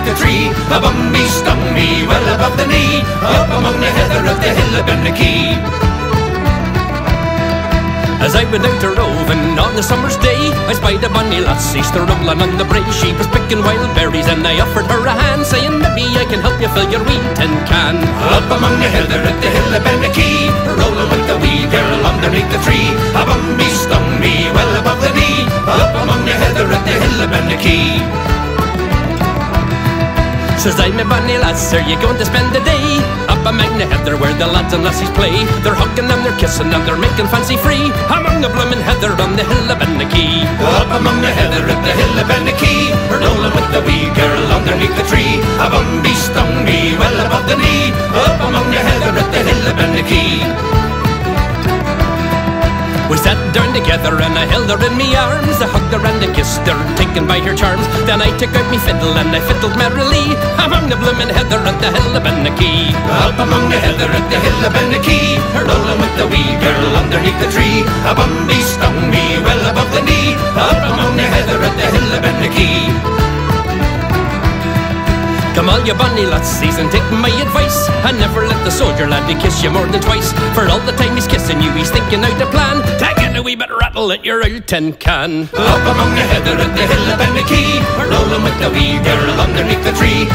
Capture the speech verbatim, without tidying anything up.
beneath the tree, above me, stummy, well above the knee, up among the heather of the hill of Bennachie. As I went out a roving on a summer's day, I spied a bonny lassie strolling on the brae. She was picking wild berries and I offered her a hand, saying, "Maybe I can help you fill your wee tin can." Up among the heather at the hill of Bennachie, rolling with the wee girl underneath the tree, above me, stummy, well above the knee, up among the heather at the hill of Bennachie. Says I, "My bonny lass, are you going to spend the day up among the heather where the lads and lassies play? They're hugging and they're kissing and they're making fancy free, among the bloomin' heather on the hill of Bennachie." Up among the heather at the hill of Bennachie, rolling with the wee girl underneath the tree, above me, stummy, well above the knee, up among the heather at the hill of Bennachie. We sat down together and I held her in me arms, I hugged her and I kissed her, taken by her charms. Then I took out me fiddle and I fiddled merrily, among the bloomin' heather at the hill of Bennachie. Up among the heather at the hill of Bennachie, rolling with the wee girl underneath the tree, above me, stung me, well above the knee, up among the heather at the hill of Bennachie. Come all you bonny lassies and take my advice, and never let the soldier laddie kiss you more than twice, for all the time he's kissing you he's thinking out a plan, take it a wee bit rattle at your old tin can. Up among the heather at the hill of Bennachie, rolling with the wee girl underneath the tree,